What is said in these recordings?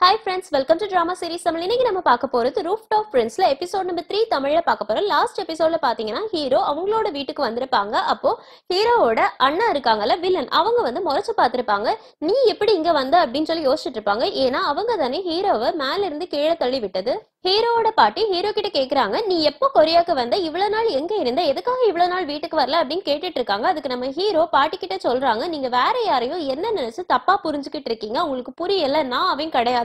Hi friends, welcome to drama series. Namal iniki nama paaka poradhu Rooftop Prince la episode number 3 Tamilல பாக்க போறோம். Last episode la பாத்தீங்கன்னா hero அவங்களோட வீட்டுக்கு வந்திருப்பாங்க. அப்போ ஹீரோவோட அண்ணா இருக்காங்கல வில்லன், அவங்க வந்து முறைச்சு பாத்துருப்பாங்க, நீ எப்படி இங்க வந்த அப்படின்னு சொல்லி யோசிச்சுட்டு இருப்பாங்க. ஏன்னா அவங்க தானே ஹீரோவை மேல இருந்து கீழே தள்ளி விட்டது. ஹீரோவோட பாட்டி ஹீரோ கிட்ட கேக்குறாங்க, நீ எப்போ கொரியாக்கு வந்த, இவ்வளவு நாள் எங்க இருந்த, எதுக்காக இவ்வளவு நாள் வீட்டுக்கு வரல அப்படின்னு கேட்டுட்டு இருக்காங்க. அதுக்கு நம்ம ஹீரோ பாட்டி கிட்ட சொல்றாங்க, நீங்க வேற யாரையும் என்ன நினைச்சு தப்பா புரிஞ்சுக்கிட்டு இருக்கீங்க, உங்களுக்கு புரியல, நான் அவன் கிடையாது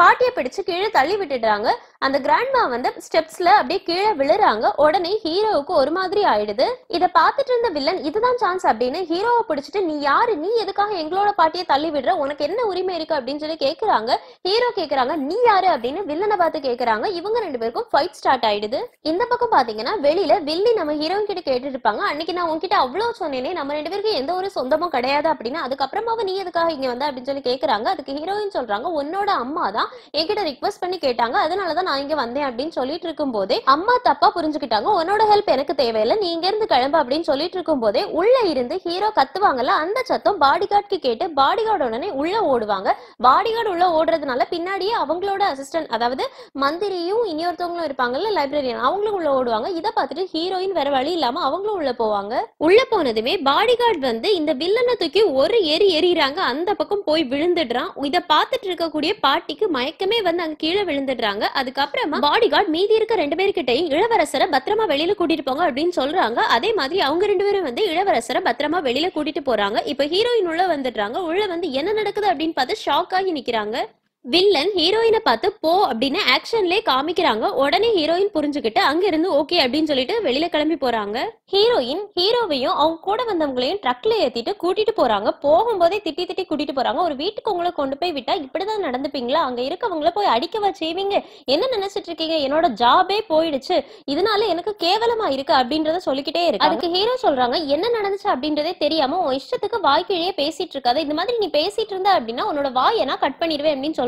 பாட்டியை பிடிச்சு கீழே தள்ளி விட்டுடுறாங்க. அந்த கிராண்ட்மா வந்து ஸ்டெப்ஸ்ல அப்படியே கீழே விழுறாங்க. உடனே ஹீரோவுக்கு ஒரு மாதிரி ஆயிடுது. இதை பார்த்துட்டு இருந்த வில்லன் இதுதான் சான்ஸ் அப்படின்னு ஹீரோவை பிடிச்சிட்டு நீ யாரு, நீ எதுக்காக எங்களோட பாட்டியை தள்ளி விடுற, உனக்கு என்ன உரிமை இருக்கு அப்படின்னு சொல்லி கேக்குறாங்க. ஹீரோ கேக்குறாங்க நீ யாரு அப்படின்னு வில்லனை பார்த்து கேக்குறாங்க. இவங்க ரெண்டு பேருக்கும் ஃபைட் ஸ்டார்ட் ஆயிடுது. இந்த பக்கம் பாத்தீங்கன்னா வெளியில வில்லி நம்ம ஹீரோ கிட்ட கேட்டுட்டு இருப்பாங்க, அன்னைக்கு நான் உங்ககிட்ட அவ்வளவு சொன்னேனே, நம்ம ரெண்டு பேருக்கும் எந்த ஒரு சொந்தமும் கிடையாது அப்படின்னு, அதுக்கப்புறமாவும் நீ எதுக்காக இங்க வந்த அப்படின்னு சொல்லி கேக்குறாங்க. அதுக்கு ஹீரோயின் சொல்றாங்க, உன்னோட அம்மா தான் என்கிட்ட ரிக்வெஸ்ட் பண்ணி கேட்டாங்க, அதனாலதான் நான் இங்க வந்தேன் அப்படின்னு சொல்லிட்டு இருக்கும் போதே அம்மா தப்பா புரிஞ்சுக்கிட்டாங்க, உன்னோட ஹெல்ப் எனக்கு தேவையில்லை, நீ இங்க இருந்து கிளம்பு அப்படின்னு சொல்லிட்டு இருக்கும் போதே உள்ள இருந்து ஹீரோ கத்துவாங்கல்ல, அந்த சத்தம் பாடிகார்டுக்கு கேட்டு பாடிகார்டு உடனே உள்ள ஓடுவாங்க. பாடிகார்டு உள்ள ஓடுறதுனால பின்னாடியே அவங்களோட அசிஸ்டன்ட், அதாவது மந்திரியும் இன்னொருத்தவங்களும் இருப்பாங்கல்ல லைப்ரரியன், அவங்களும் உள்ள ஓடுவாங்க. இதை பார்த்துட்டு ஹீரோயின் வேற வழி இல்லாம அவங்களும் உள்ள போவாங்க. உள்ள போனதுமே பாடிகார்டு வந்து இந்த வில்லனை தூக்கி ஒரு எறிறாங்க, அந்த பக்கம் போய் விழுந்துடுறான். இதை பார்த்துட்டு இருக்கக்கூடிய பாட்டிக்கு மயக்கமே வந்து அங்க கீழே விழுந்துடுறாங்க. அதுக்கப்புறமா பாடிகார்டு மீதி இருக்க ரெண்டு பேர்கிட்டையும் இளவரசரை பத்திரமா வெளியில கூட்டிட்டு போங்க அப்படின்னு சொல்றாங்க. அதே மாதிரி அவங்க ரெண்டு பேரும் வந்து இளவரசரை பத்திரமா வெளியில கூட்டிட்டு போறாங்க. இப்ப ஹீரோயின் உள்ள வந்துடுறாங்க. உள்ள வந்து என்ன நடக்குது அப்படின்னு பார்த்து ஷாக் ஆகி நிக்கிறாங்க. வில்லன் ஹீரோயினை பார்த்து போ அப்படின்னு ஆக்ஷன்லயே காமிக்கிறாங்க. உடனே ஹீரோயின் புரிஞ்சுக்கிட்டு அங்க இருந்து ஓகே அப்படின்னு சொல்லிட்டு வெளியில கிளம்பி போறாங்க. ஹீரோயின் ஹீரோவையும் அவங்க கூட வந்தவங்களையும் ட்ரக்ல ஏத்திட்டு கூட்டிட்டு போறாங்க. போகும்போதே திட்டி கூட்டிட்டு போறாங்க. ஒரு வீட்டுக்கு உங்களை கொண்டு போய் விட்டா இப்படிதான் நடந்துப்பீங்களா, அங்க இருக்கவங்களை போய் அடிக்கவா செய்வீங்க, என்ன நினைச்சிட்டு இருக்கீங்க, என்னோட ஜாபே போயிடுச்சு, இதனால எனக்கு கேவலமா இருக்கு அப்படின்றத சொல்லிக்கிட்டே இருக்கு. அதுக்கு ஹீரோ சொல்றாங்க, என்ன நடந்துச்சு அப்படின்றதே தெரியாம உன் இஷ்டத்துக்கு வாய்க்கிழியே பேசிட்டு இருக்காது, இந்த மாதிரி நீ பேசிட்டு இருந்தா அப்படின்னா உன்னோட வாய் ஏன்னா கட் பண்ணிடுவேன் அப்படின்னு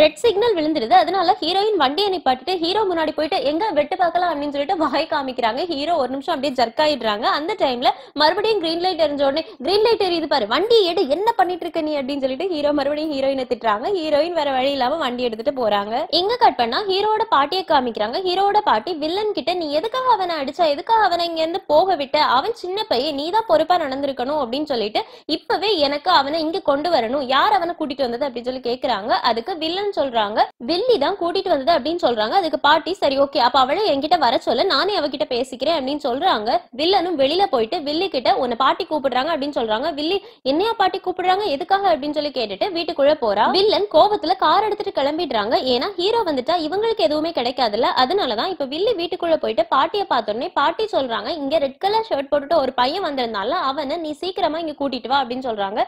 ரெட் சிக்னல் விழுந்துருது. அதனால ஹீரோயின் வண்டியை நிப்பாட்டிட்டு ஹீரோ முன்னாடி போயிட்டு எங்க வெட்டு பார்க்கலாம் அப்படின்னு சொல்லிட்டு வாய் காமிக்கிறாங்க. ஹீரோ ஒரு நிமிஷம் அப்படியே ஜர்க் ஆயிடுறாங்க. அந்த டைம்ல மறுபடியும் கிரீன் லைட் எரிஞ்ச உடனே கிரீன் லைட் எரியுது பாரு, வண்டி எடு, என்ன பண்ணிட்டு இருக்க நீ அப்படின்னு சொல்லிட்டு ஹீரோ மறுபடியும் ஹீரோயினை திட்டுறாங்க. ஹீரோயின் வேற வழி இல்லாம வண்டி எடுத்துட்டு போறாங்க. இங்க கட் பண்ணா ஹீரோட பாட்டியை காமிக்கிறாங்க. ஹீரோட பாட்டி வில்லன் கிட்ட நீ எதுக்காக அவனை அடிச்சா, எதுக்காக அவனை இங்க இருந்து போக விட்ட, அவன் சின்ன பையன், நீதான் பொறுப்பா நடந்திருக்கணும் அப்படின்னு சொல்லிட்டு இப்பவே எனக்கு அவனை இங்க கொண்டு வரணும், யார் அவனை கூட்டிட்டு வந்தது அப்படின்னு சொல்லி கேக்குறாங்க. அதுக்கு வில்லன் சொல்றாங்க, வில்லி தான் கூட்டிட்டு வந்தது அப்படின்னு சொல்றாங்க. அதுக்கு பாட்டி சரி ஓகே அப்ப அவளை என்கிட்ட வர சொல்ல, நானே அவகிட்ட பேசிக்கிறேன் அப்படின்னு சொல்றாங்க. வில்லனும் வெளியில போயிட்டு வில்லி கிட்ட உன்னை பாட்டி கூப்பிடுறாங்க அப்படின்னு சொல்றாங்க. வில்லி என்னையா பாட்டி கூப்பிடுறாங்க, எதுக்காக அப்படின்னு சொல்லி கேட்டுட்டு வீட்டுக்குள்ள போறா. வில்லன் கோபத்துல கார் எடுத்துட்டு கிளம்பிடுறாங்க. ஏன்னா ஹீரோ வந்துட்டா இவங்களுக்கு எதுவுமே கிடைக்காதுல்ல, அதனாலதான். இப்ப வில்லி வீட்டுக்குள்ள போயிட்டு பாட்டியை பார்த்தோன்னே பாட்டி சொல்றாங்க, இங்க ரெட் கலர் ஷர்ட் போட்டுட்டு ஒரு பையன் வந்திருந்தால அவனை நீ சீக்கிரமா இங்க கூட்டிட்டு வா அப்படின்னு சொல்றாங்க.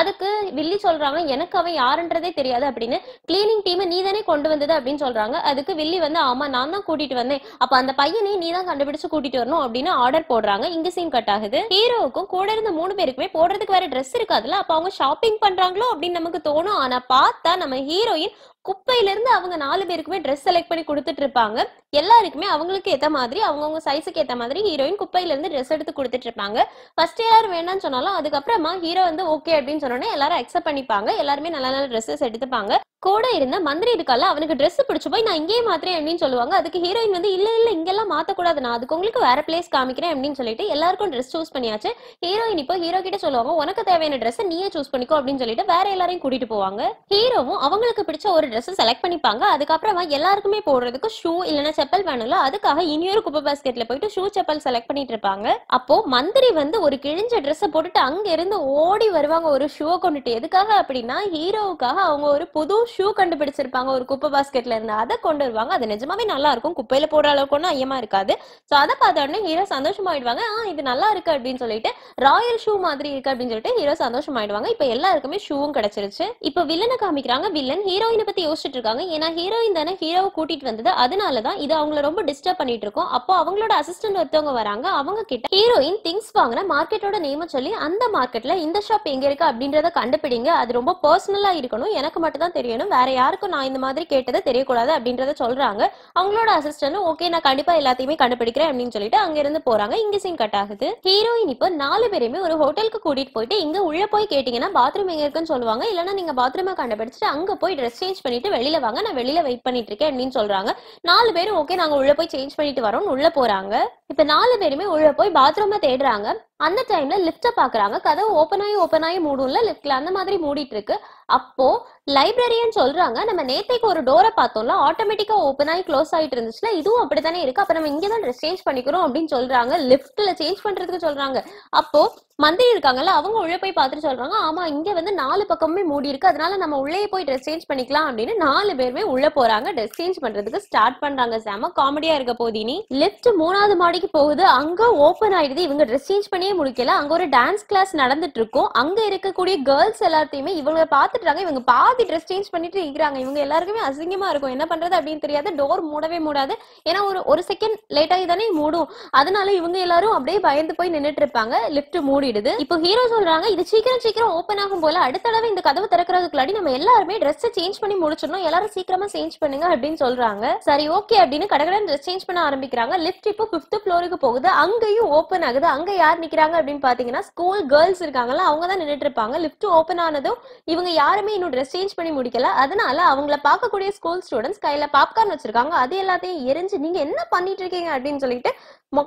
அதுக்கு வில்லி சொல்றாங்க, எனக்கு அவன் யாருன்றதே தெரியாது அப்படின்னு, கிளீனிங் டீம் நீ தானே கொண்டு வந்தது அப்படின்னு சொல்றாங்க. அதுக்கு வில்லி வந்து ஆமா நான் தான் கூட்டிட்டு வந்தேன், அப்ப அந்த பையனை நீ தான் கண்டுபிடிச்சு கூட்டிட்டு வரணும் அப்படின்னு ஆர்டர் போடுறாங்க. இங்க சீன் கட் ஆகுது. ஹீரோவுக்கும் கூட இருந்த மூணு பேருக்குமே போடுறதுக்கு வேற ட்ரெஸ் இருக்காதுல, அப்ப அவங்க ஷாப்பிங் பண்றாங்களோ அப்படின்னு நமக்கு தோணும். ஆனா பார்த்தா நம்ம ஹீரோயின் குப்பையில இருந்து அவங்க நாலு பேருக்குமே ட்ரெஸ் செலக்ட் பண்ணி கொடுத்துட்டு இருப்பாங்க. எல்லாருக்குமே அவங்களுக்கு ஏத்த மாதிரி அவங்கவுங்க சைஸுக்கு ஏத்த மாதிரி ஹீரோயின் குப்பையில இருந்து ட்ரெஸ் எடுத்து கொடுத்துட்டு இருப்பாங்க. ஃபர்ஸ்ட் எல்லாரும் வேணாம்னு சொன்னாலும் அதுக்கப்புறமா ஹீரோ வந்து ஓகே அப்படின்னு சொன்னோன்னே எல்லாரும் அக்செப்ட் பண்ணிப்பாங்க. எல்லாருமே நல்ல நல்ல ட்ரெஸ்ஸஸ் எடுத்துப்பாங்க. கூட இருந்த மந்திரி இருக்கால அவனுக்கு ட்ரெஸ் பிடிச்சு போய் நான் இங்கேயே மாத்திரேன் அப்படின்னு சொல்லுவாங்க. அதுக்கு ஹீரோயின் வந்து இல்ல இங்கெல்லாம் மாத்தக்கூடாது, நான் அதுக்கு உங்களுக்கு வேற பிளேஸ் காமிக்கிறேன் அப்படின்னு சொல்லிட்டு எல்லாருக்கும் ட்ரெஸ் சூஸ் பண்ணியாச்சு. ஹீரோயின் இப்போ ஹீரோ கிட்ட சொல்லுவாங்க, உனக்கு தேவையான ட்ரெஸ் நீயே சூஸ் பண்ணிக்கோ அப்படின்னு சொல்லிட்டு வேற எல்லாரையும் கூட்டிட்டு போவாங்க. ஹீரோவும் அவங்களுக்கு பிடிச்ச ஒரு ட்ரெஸ் செலக்ட் பண்ணிப்பாங்க. அதுக்கப்புறமா எல்லாருக்குமே போடுறதுக்கு ஷூ இல்லைன்னா செப்பல் வேணும்ல, அதுக்காக இனியொரு குப்பை பாஸ்கெட்ல போயிட்டு ஷூ செப்பல் செலக்ட் பண்ணிட்டு இருப்பாங்க. அப்போ மந்திரி வந்து ஒரு கிழிஞ்ச ட்ரெஸ் போட்டுட்டு அங்க இருந்து ஓடி வருவாங்க ஒரு ஷூவை கொண்டுட்டு. எதுக்காக அப்படின்னா ஹீரோவுக்காக அவங்க ஒரு புது ஷூ கண்டுபிடிச்சிருப்பாங்க ஒரு குப்பை பாஸ்கெட்ல இருந்து, அதை கொண்டு வருவாங்க. அது நிஜமாவே நல்லா இருக்கும், குப்பையில போடுற அளவுக்கு ஒன்றும் ஐயமா இருக்காது. சோ அதை பார்த்த உடனே ஹீரோ சந்தோஷமாயிடுவாங்க, இது நல்லா இருக்கு அப்படின்னு சொல்லிட்டு, ராயல் ஷூ மாதிரி இருக்கு அப்படின்னு சொல்லிட்டு ஹீரோ சந்தோஷமாயிடுவாங்க. இப்ப எல்லாருக்குமே ஷூவும் கிடைச்சிருச்சு. இப்ப வில்லனை காமிக்கிறாங்க, வில்லன் ஹீரோயினை பத்தி யோசிச்சுட்டு இருக்காங்க. ஏன்னா ஹீரோயின் தானே ஹீரோவை கூட்டிட்டு வந்தது, அதனாலதான் இது அவங்களை ரொம்ப டிஸ்டர்ப் பண்ணிட்டு இருக்கும். அப்போ அவங்களோட அசிஸ்டன்ட் ஒருத்தவங்க வராங்க, அவங்க கிட்ட ஹீரோயின் திங்ஸ் வாங்கின மார்க்கெட்டோட நேம் சொல்லி, அந்த மார்க்கெட்ல இந்த ஷாப் எங்க இருக்கு அப்படின்றத கண்டுபிடிங்க, அது ரொம்ப பர்சனலா இருக்கணும், எனக்கு மட்டும் தான் தெரியணும், வேற யாருக்கும் நான் இந்த மாதிரி கேட்டதை தெரியக்கூடாது அப்படின்றத சொல்றாங்க. அவங்களோட அசிஸ்டன்ட் ஓகே நான் கண்டிப்பா எல்லாத்தையுமே கண்டுபிடிக்கிறேன் அப்படின்னு சொல்லிட்டு அங்க இருந்து போறாங்க. இங்க சீன் கட் ஆகுது. ஹீரோயின் இப்ப 4 பேருமே ஒரு ஹோட்டலுக்கு கூட்டிட்டு போயிட்டு, இங்க உள்ள போய் கேட்டீங்கன்னா பாத்ரூம் எங்க இருக்குன்னு சொல்லுவாங்க, இல்லைன்னா நீங்க பாத்ரூமை கண்டுபிடிச்சிட்டு அங்க போய் ட்ரெஸ் சேஞ்ச் பண்ணிட்டு வெளியில வாங்க, நான் வெளியில வெயிட் பண்ணிட்டு இருக்கேன் அப்படின்னு சொல்றாங்க. 4 பேரும் ஓகே நாங்க உள்ள போய் சேஞ்ச் பண்ணிட்டு வரோம் உள்ள போறாங்க. இப்ப 4 பேருமே உள்ள போய் பாத்ரூமை தேடுறாங்க. அந்த டைம்ல லிஃப்ட பாக்குறாங்க, கதவு ஓப்பன் ஆகி மூடும்ல லிஃப்ட்ல, அந்த மாதிரி மூடிட்டு இருக்கு. அப்போ லைப்ரரின்னு சொல்றாங்க, நம்ம நேத்தைக்கு ஒரு டோரை பார்த்தோம்ல ஆட்டோமேட்டிக்கா ஓப்பன் ஆகி க்ளோஸ் ஆகிட்டு இருந்துச்சுல, இதுவும் அப்படித்தானே இருக்கு, அப்ப நம்ம இங்கதான் ட்ரெஸ் சேஞ்ச் பண்ணிக்கிறோம் அப்படின்னு சொல்றாங்க, லிஃப்ட்ல சேஞ்ச் பண்றதுக்கு சொல்றாங்க. அப்போ மந்திரி இருக்காங்கல்ல அவங்க உள்ள போய் பார்த்துட்டு சொல்றாங்க, ஆமா இங்க வந்து 4 பக்கமுமே மூடி இருக்கு, அதனால நம்ம உள்ளே போய் ட்ரெஸ் சேஞ்ச் பண்ணிக்கலாம் அப்படின்னு 4 பேருமே உள்ள போறாங்க. ட்ரெஸ் சேஞ்ச் பண்றதுக்கு ஸ்டார்ட் பண்றாங்க. செம காமெடியா இருக்க போதினி. லிஃப்ட் 3வது மாடிக்கு போகுது, அங்க ஓப்பன் ஆயிடுது, இவங்க ட்ரெஸ் சேஞ்ச் பண்ணியே முடிக்கல. அங்க ஒரு டான்ஸ் கிளாஸ் நடந்துட்டு இருக்கும், அங்க இருக்கக்கூடிய கேர்ள்ஸ் எல்லாத்தையுமே இவங்க பாத்துட்டாங்க, இவங்க பாதி ட்ரெஸ் சேஞ்ச் பண்ணிட்டு இருக்கிறாங்க. இவங்க எல்லாருக்குமே அசிங்கமா இருக்கும், என்ன பண்றது அப்படின்னு தெரியாது, டோர் மூடவே மூடாது, ஏன்னா ஒரு செகண்ட் லேட் ஆகி தானே மூடும், அதனால இவங்க எல்லாரும் அப்படியே பயந்து போய் நின்றுட்டு இருப்பாங்க. லிஃப்ட் மூடி, இப்போ ஹீரோ சொல்றாங்க இது சீக்கிரம் ஓபன் ஆகும் போல, அடுத்த தடவை இந்த கதவு திறக்கிறதுக்குள்ளாடி நம்ம எல்லாருமே ட்ரெஸ் சேஞ்ச் பண்ணி முடிச்சிடணும், எல்லாரும் சீக்கிரமா சேஞ்ச் பண்ணுங்க அப்படின்னு சொல்றாங்க. சரி ஓகே அப்படின்னு கடகடன் ட்ரெஸ் சேஞ்ச் பண்ண ஆரம்பிக்கிறாங்க. லிஃப்ட் இப்போ 5th ஃப்ளோருக்கு போகுது, அங்கேயும் ஓபன் ஆகுது. அங்க யார் நிக்கிறாங்க அப்படின்னு பாத்தீங்கன்னா ஸ்கூல் கேர்ள்ஸ் இருக்காங்கல்ல, அவங்க தான் நின்றுட்டு இருப்பாங்க. லிஃப்ட் ஓபன் ஆனதும் இவங்க யாருமே இன்னும் ட்ரெஸ் சேஞ்ச் பண்ணி முடிக்கல, அதனால அவங்கள பார்க்கக்கூடிய ஸ்கூல் ஸ்டூடெண்ட்ஸ் கையில பாப்கார்ன் வச்சிருக்காங்க, அது எல்லாத்தையும் எரிஞ்சு நீங்க என்ன பண்ணிட்டு இருக்கீங்க அப்படின்னு சொல்லிட்டு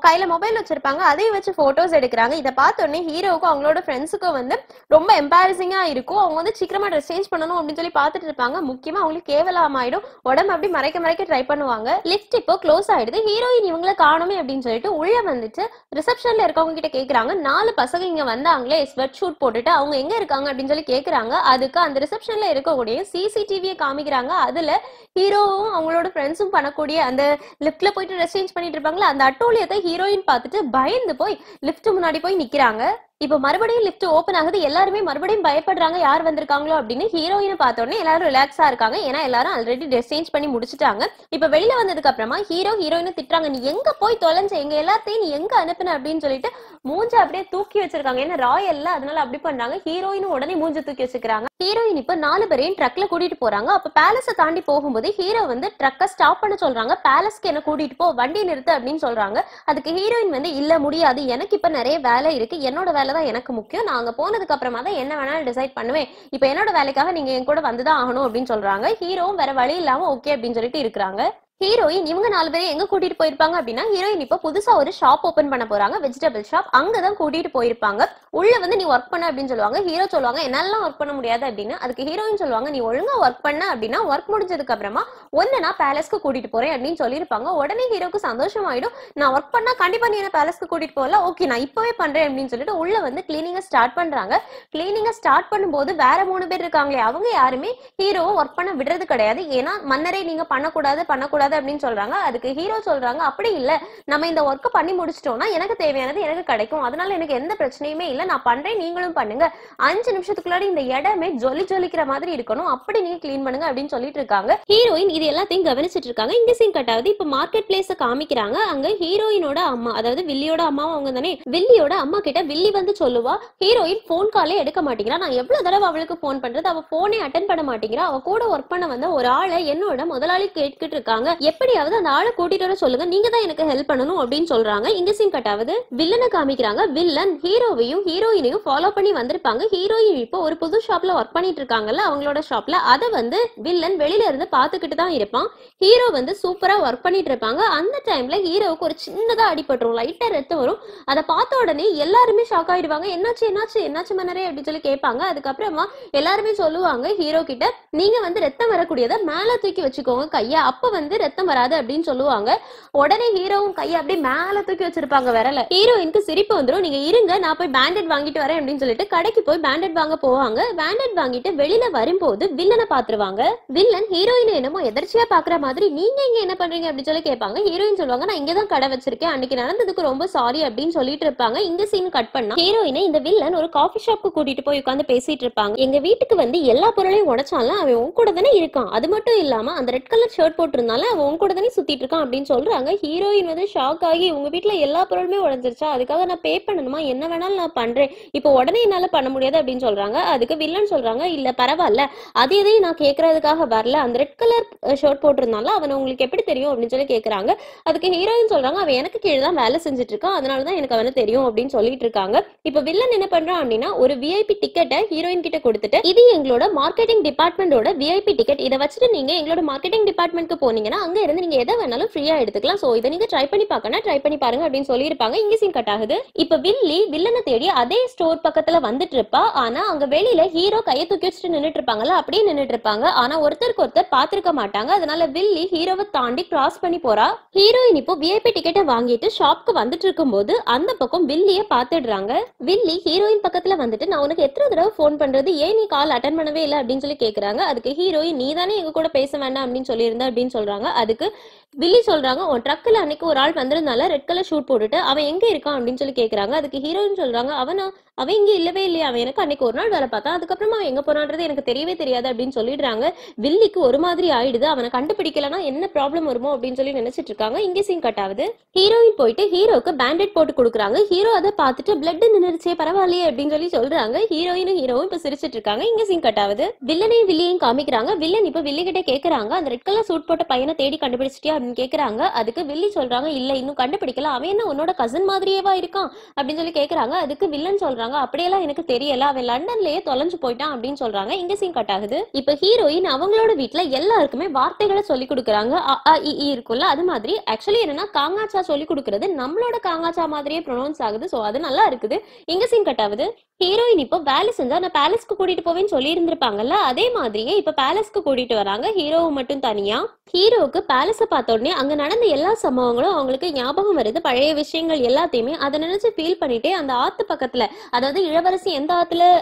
கையில மொபைல் வச்சிருப்பாங்க, அதையும் வச்சு போட்டோஸ் எடுக்கிறாங்க. இதை பார்த்த உடனே ஹீரோவுக்கும் அவங்களோட ஃப்ரெண்ட்ஸுக்கும் வந்து ரொம்ப எம்பாரசிங்கா இருக்கும். அவங்க வந்து சீக்கிரமா ட்ரெஸ் சேஞ்ச் பண்ணணும் அப்படின்னு சொல்லி பாத்துட்டு இருப்பாங்க, முக்கியமா அவங்களுக்கு கேவலமாயிடும், உடம்பு அப்படி மறைக்க ட்ரை பண்ணுவாங்க. லிஃப்ட் இப்போ க்ளோஸ் ஆயிடுது, ஹீரோயின் இவங்களை காணுமே அப்படின்னு சொல்லிட்டு உள்ள வந்துட்டு ரிசப்ஷன்ல இருக்கவங்க கிட்ட கேக்குறாங்க, 4 பசங்க இங்க வந்தாங்களே ஸ்வெட் ஷூட் போட்டுட்டு அவங்க எங்க இருக்காங்க அப்படின்னு சொல்லி கேக்குறாங்க. அதுக்கு அந்த ரிசப்ஷன்ல இருக்கக்கூடிய சிசிடிவியை காமிக்கிறாங்க, அதுல ஹீரோவும் அவங்களோட ஃப்ரெண்ட்ஸும் பண்ணக்கூடிய அந்த லிஃப்ட்ல போயிட்டு ட்ரெஸ் சேஞ்ச் பண்ணிட்டு இருப்பாங்களா, அந்த அட்டோலிய ஹீரோயின் பார்த்துட்டு பயந்து போய் லிஃப்ட் முன்னாடி போய் நிக்கிறாங்க. இப்ப மறுபடியும் லிஃப்ட் ஓபன் ஆகுது, எல்லாருமே மறுபடியும் பயப்படுறாங்க யார் வந்திருக்காங்களோ அப்படின்னு. ஹீரோயினை பார்த்தோன்னே எல்லாரும் ரிலாக்ஸா இருக்காங்க, ஏன்னா எல்லாரும் ஆல்ரெடி ட்ரெஸ் சேஞ்ச் பண்ணி முடிச்சுட்டாங்க. இப்ப வெளியில வந்ததுக்கு அப்புறமா ஹீரோ ஹீரோயினை திட்டுறாங்க, நீ எங்க போய் தொலைஞ்ச, எங்க எல்லாத்தையும் நீ எங்க அனுப்புன அப்படின்னு சொல்லிட்டு மூஞ்ச அப்படியே தூக்கி வச்சிருக்காங்க, ஏன்னா ராயல்ல அதனால அப்படி பண்றாங்க. ஹீரோயினும் உடனே மூஞ்ச தூக்கி வச்சுக்கிறாங்க. ஹீரோயின் இப்ப 4 பேரையும் ட்ரக்ல கூட்டிட்டு போறாங்க. அப்ப பேலஸை தாண்டி போகும்போது ஹீரோ வந்து ட்ரக்கை ஸ்டாப் பண்ண சொல்றாங்க, பேலஸ்க்கு என்ன கூட்டிட்டு போ, வண்டியை நிறுத்து அப்படின்னு சொல்றாங்க. அதுக்கு ஹீரோயின் வந்து இல்ல முடியாது, எனக்கு இப்ப நிறைய வேலை இருக்கு, என்னோட வேலை தான் எனக்கு முக்கியம், நான் அங்க போனதுக்கு அப்புறமா தான் என்ன வேணாலும் டிசைட் பண்ணுவேன், இப்ப என்னோட வேலைக்காக நீங்க என் கூட வந்துதான் ஆகணும் அப்படின்னு சொல்றாங்க. ஹீரோவும் வேற வழி இல்லாம ஓகே அப்படின்னு சொல்லிட்டு இருக்கிறாங்க. ஹீரோயின் இவங்க 4 பேரை எங்க கூட்டிட்டு போயிருப்பாங்க அப்படின்னா, ஹீரோயின் இப்ப புதுசா ஒரு ஷாப் ஓபன் பண்ண போறாங்க, வெஜிடபிள் ஷாப், அங்கதான் கூட்டிட்டு போயிருப்பாங்க. உள்ள வந்து நீ ஒர்க் பண்ண அப்படின்னு சொல்லுவாங்க, ஹீரோ சொல்லுவாங்க என்னெல்லாம் ஒர்க் பண்ண முடியாது அப்படின்னு. அதுக்கு ஹீரோயின் சொல்லுவாங்க, நீ ஒழுங்கா ஒர்க் பண்ண அப்படின்னா ஒர்க் முடிஞ்சதுக்கு அப்புறமா ஒன்னு நான் பேலஸ்க்கு கூட்டிட்டு போறேன் அப்படின்னு சொல்லியிருப்பாங்க. உடனே ஹீரோக்கு சந்தோஷம் ஆயிடும், நான் ஒர்க் பண்ணா கண்டிப்பா நீ என்ன பேலஸ்க்கு கூட்டிட்டு போகல, ஓகே நான் இப்பவே பண்றேன் அப்படின்னு சொல்லிட்டு உள்ள வந்து கிளீனிங்கை ஸ்டார்ட் பண்றாங்க. கிளீனிங்கை ஸ்டார்ட் பண்ணும்போது வேற 3 பேர் இருக்காங்களே, அவங்க யாருமே ஹீரோவை ஒர்க் பண்ண விடுறது கிடையாது, ஏன்னா மன்னரே நீங்க பண்ணக்கூடாது அப்படின்னு சொல்றாங்க. அதுக்கு ஹீரோ சொல்றாங்க, அப்படி இல்ல நம்ம இந்த ஒர்க் பண்ணி முடிச்சிட்டோம்னா எனக்கு தேவையானது எனக்கு கிடைக்கும், அதனால எனக்கு எந்த பிரச்சனையுமே இல்ல, நான் பண்றேன் நீங்களும் பண்ணுங்க, 5 நிமிஷத்துக்குள்ளாடி இந்த இடமே ஜொலி ஜொலிக்கிற மாதிரி இருக்கணும், அப்படி நீங்க கிளீன் பண்ணுங்க அப்படின்னு சொல்லிட்டு இருக்காங்க. ஹீரோயின் இது எல்லாத்தையும் கவனிச்சிட்டு இருக்காங்க. இங்க சீன் கட் ஆகுது, இப்ப மார்க்கெட் பிளேஸ காமிக்கிறாங்க. அங்க ஹீரோயினோட அம்மா, அதாவது வில்லியோட அம்மாவும் அவங்க தானே, வில்லியோட அம்மா கிட்ட வில்லி வந்து சொல்லுவா, ஹீரோயின் போன் காலே எடுக்க மாட்டேங்கிறா, நான் எவ்வளவு தடவை அவளுக்கு போன் பண்றது, அவ போனே அட்டன் பண்ண மாட்டேங்கிறா, அவ கூட ஒர்க் பண்ண வந்த ஒரு ஆளை என்னோட முதலாளி கேட்டுட்டு இருக்காங்க, எப்படியாவது அந்த ஆளை கூட்டிட்டு வர சொல்லுங்க, நீங்க தான் எனக்கு ஹெல்ப் பண்ணணும் அப்படின்னு சொல்றாங்க. இங்க சீன் கட்டாவது வில்லனை காமிக்கிறாங்க, வில்லன் ஹீரோவையும் ஹீரோயினையும் ஃபாலோ பண்ணி வந்திருப்பாங்க. ஹீரோயின் இப்போ ஒரு புது ஷாப்ல ஒர்க் பண்ணிட்டு இருக்காங்கல்ல அவங்களோட ஷாப்ல, அதை வந்து வில்லன் வெளியில இருந்து பாத்துக்கிட்டு தான் இருப்பான். ஹீரோ வந்து சூப்பரா ஒர்க் பண்ணிட்டு இருப்பாங்க. அந்த டைம்ல ஹீரோவுக்கு ஒரு சின்னதா அடிபட்டுரும், லைட்டா ரத்தம் வரும், அதை பார்த்த உடனே எல்லாருமே ஷாக் ஆயிடுவாங்க, என்னாச்சு மன்னரே அப்படின்னு சொல்லி கேட்பாங்க. அதுக்கப்புறமா எல்லாருமே சொல்லுவாங்க ஹீரோ கிட்ட, நீங்க வந்து ரத்தம் வரக்கூடியதை மேல தூக்கி வச்சுக்கோங்க கையா, அப்ப வந்து ரத்தம் வராது அப்படின்னு சொல்லுவாங்க. உடனே ஹீரோவும் கையை அப்படியே மேல தூக்கி வச்சிருப்பாங்க விரல. ஹீரோயினுக்கு சிரிப்பு வந்துடும். நீங்க இருங்க நான் போய் பேண்டட் வாங்கிட்டு வரேன் அப்படின்னு சொல்லிட்டு கடைக்கு போய் பேண்டட் வாங்க போவாங்க. பேண்டட் வாங்கிட்டு வெளியில வரும்போது வில்லனை பாத்துருவாங்க. வில்லன் ஹீரோயின் என்னமோ எதிர்ச்சியா பாக்குற மாதிரி நீங்க இங்க என்ன பண்றீங்க அப்படின்னு சொல்லி கேட்பாங்க. ஹீரோயின் சொல்லுவாங்க நான் இங்கதான் கடை வச்சிருக்கேன், அன்னைக்கு நடந்ததுக்கு ரொம்ப சாரி அப்படின்னு சொல்லிட்டு இருப்பாங்க. இங்க சீன் கட் பண்ணா ஹீரோயினை இந்த வில்லன் ஒரு காஃபி ஷாப்புக்கு கூட்டிட்டு போய் உட்காந்து பேசிட்டு இருப்பாங்க. எங்க வீட்டுக்கு வந்து எல்லா பொருளையும் உடைச்சாலும் அவன் உன் கூட தானே இருக்கான், அது மட்டும் இல்லாம அந்த ரெட் கலர் ஷர்ட் போட்டிருந்தாலும் அவன் உன் கூட தானே சுத்திட்டு இருக்கான் அப்படின்னு சொல்றாங்க. ஹீரோயின் வந்து ஷாக் ஆகி உங்க வீட்டுல எல்லா பொருளுமே உடைஞ்சிருச்சா, அதுக்காக நான் பே பண்ணணுமா, என்ன வேணாலும் நான் பண்றேன், இப்போ உடனே என்னால பண்ண முடியாது அப்படின்னு சொல்றாங்க. அதுக்கு வில்லன் சொல்றாங்க இல்ல பரவாயில்ல, அது எதையும் நான் கேட்கறதுக்காக வரல, அந்த ரெட் கலர் ஷர்ட் போட்டிருந்தாலும் அவன் உங்களுக்கு எப்படி தெரியும் அப்படின்னு சொல்லி கேட்கறாங்க. அதுக்கு ஹீரோயின் சொல்றாங்க அவன் எனக்கு கீழே தான் வேலை செஞ்சுட்டு இருக்கான், அதனாலதான் எனக்கு அவனை தெரியும் அப்படின்னு சொல்லிட்டு இருக்காங்க. இப்ப வில்லன் என்ன பண்றான் அப்படின்னா ஒரு விஐபி டிக்கெட்டை ஹீரோயின் கிட்ட கொடுத்துட்டு இது எங்களோட மார்க்கெட்டிங் டிபார்ட்மெண்டோட விஐபி டிக்கெட், இதை வச்சுட்டு நீங்க எங்களோட மார்க்கெட்டிங் டிபார்ட்மெண்ட்க்கு போனீங்கன்னா அங்க இருந்து நீங்க எதை வேணாலும் ஃப்ரீயா எடுத்துக்கலாம், சோ இதை நீங்க ட்ரை பண்ணி பாருங்க அப்படின்னு சொல்லியிருப்பாங்க. இங்க சீன் கட் ஆகுது. இப்ப வில்லி வில்லனை தேடி அதே ஸ்டோர் பக்கத்துல வந்துட்டு இருப்பா. ஆனா அங்க வெளியில ஹீரோ கையை தூக்கி வச்சுட்டு நின்றுட்டு இருப்பாங்கல்ல, அப்படியே நின்றுட்டு இருப்பாங்க. ஆனா ஒருத்தருக்கு ஒருத்தர் பாத்துருக்க மாட்டாங்க, அதனால வில்லி ஹீரோவை தாண்டி கிராஸ் பண்ணி போறா. ஹீரோயின் இப்போ விஐபி டிக்கெட்டை வாங்கிட்டு ஷாப்க்கு வந்துட்டு இருக்கும் போது அந்த பக்கம் வில்லிய பாத்துடுறாங்க. வில்லி ஹீரோயின் பக்கத்துல வந்துட்டு நான் உனக்கு எத்தனை தடவை போன் பண்றது, ஏன் நீ கால் அட்டன் பண்ணவே இல்லை அப்படின்னு சொல்லி கேக்குறாங்க. அதுக்கு ஹீரோயின் நீ தானே எங்க கூட பேச வேண்டாம் அப்படின்னு சொல்லியிருந்தா அப்படின்னு சொல்றாங்க. அதுக்கு வில்லி சொல்றாங்க உன் ட்ரக்ல அன்னைக்கு ஒரு ஆள் வந்திருந்தால ரெட் கலர் ஷூட் போட்டுட்டு அவன் எங்க இருக்கான் அப்படின்னு சொல்லி கேக்குறாங்க. அதுக்கு ஹீரோயின் சொல்றாங்க அவன் இங்க இல்லவே இல்லையா, அவன் எனக்கு அன்னைக்கு ஒரு நாள் வேலை பார்த்தான், அதுக்கப்புறமா அவன் எங்க போனான்றது எனக்கு தெரியவே தெரியாது அப்படின்னு சொல்லிடுறாங்க. வில்லிக்கு ஒரு மாதிரி ஆயிடுது, அவனை கண்டுபிடிக்கலன்னா என்ன ப்ராப்ளம் வருமோ அப்படின்னு சொல்லி நினைச்சிட்டு இருக்காங்க. இங்கே சீன் கட் ஆகுது. ஹீரோயின் போயிட்டு ஹீரோக்கு பேண்டேட் போட்டு கொடுக்குறாங்க. ஹீரோ அதை பார்த்துட்டு பிளட் நின்றுச்சே பரவாயில்லையே அப்படின்னு சொல்லி சொல்றாங்க. ஹீரோயினும் ஹீரோவும் இப்ப சிரிச்சிட்டு இருக்காங்க. இங்க சீன் கட் ஆகுது. வில்லனையும் வில்லியையும் காமிக்கிறாங்க. வில்லன் இப்ப வில்லி கிட்ட கேக்குறாங்க அந்த ரெட் கலர் சூட் போட்ட பையனை தேடி கண்டுபிடிச்சிட்டியா அப்படின்னு கேக்குறாங்க. அதுக்கு வில்லி சொல்றாங்க இல்ல இன்னும் கண்டுபிடிக்கல, அவன் என்ன உன்னோட கசின் மாதிரியேவா இருக்கான் அப்படின்னு சொல்லி கேக்குறாங்க. அதுக்கு வில்லன் சொல்றாங்க அப்படியெல்லாம் எனக்கு தெரியல, அவன் லண்டன்லயே தொலைஞ்சு போயிட்டான் அப்படின்னு சொல்றாங்க. இங்க சீன் கட் ஆகுது. இப்ப ஹீரோயின் அவங்களோட வீட்டுல எல்லாருக்குமே வார்த்தைகளை சொல்லி கொடுக்குறாங்க. இருக்கும்ல அது மாதிரி ஆக்சுவலி என்னன்னா காங்காச்சா சொல்லி கொடுக்கறது நம்மளோட காங்காச்சா மாதிரியே ப்ரொனவுன்ஸ் ஆகுது, சோ அது நல்லா இருக்குது. இங்க சீன் கட் ஆகுது. ஹீரோயின் இப்போ வேலை செஞ்சா நான் பேலஸ்க்கு கூட்டிட்டு போவேன்னு சொல்லி இருந்திருப்பாங்கல்ல, அதே மாதிரியே இப்ப பேலஸ்க்கு கூட்டிட்டு வராங்க ஹீரோவை மட்டும் தனியா. ஹீரோவுக்கு பேலஸ பார்த்த உடனே அங்க நடந்த எல்லா சம்பவங்களும் அவங்களுக்கு ஞாபகம் வருது, பழைய விஷயங்கள் எல்லாத்தையுமே அதை நினைச்சு ஃபீல் பண்ணிட்டே அந்த ஆத்து பக்கத்துல, அதாவது இளவரசி எந்த ஆத்துல